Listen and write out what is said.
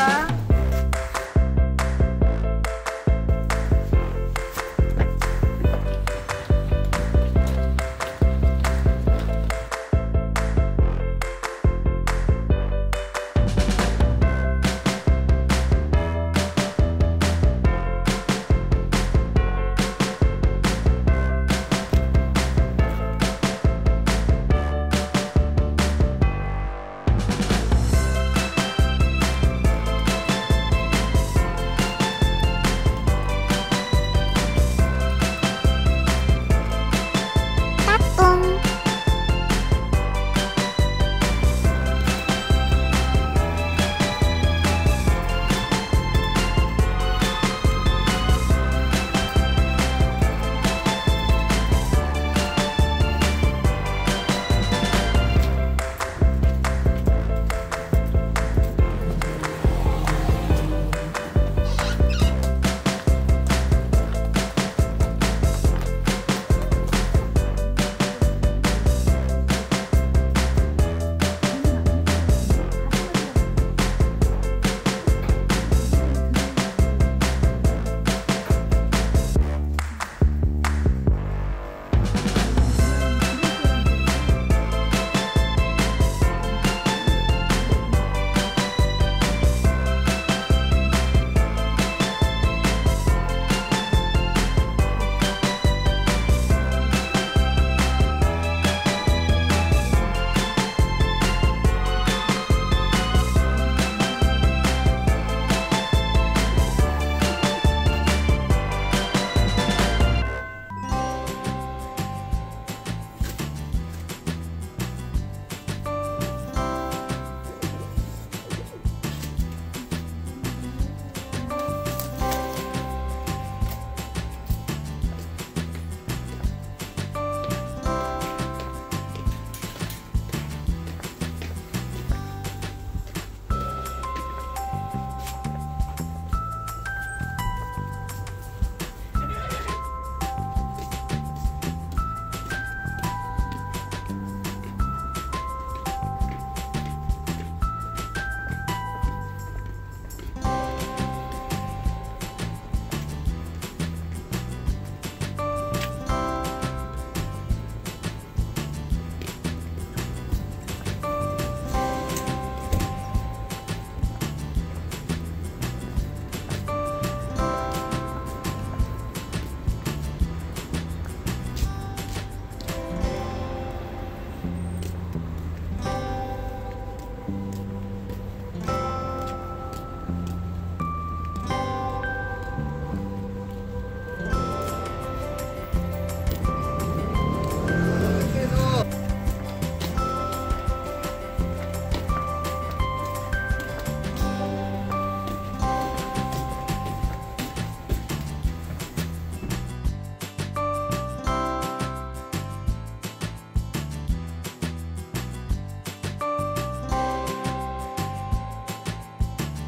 か。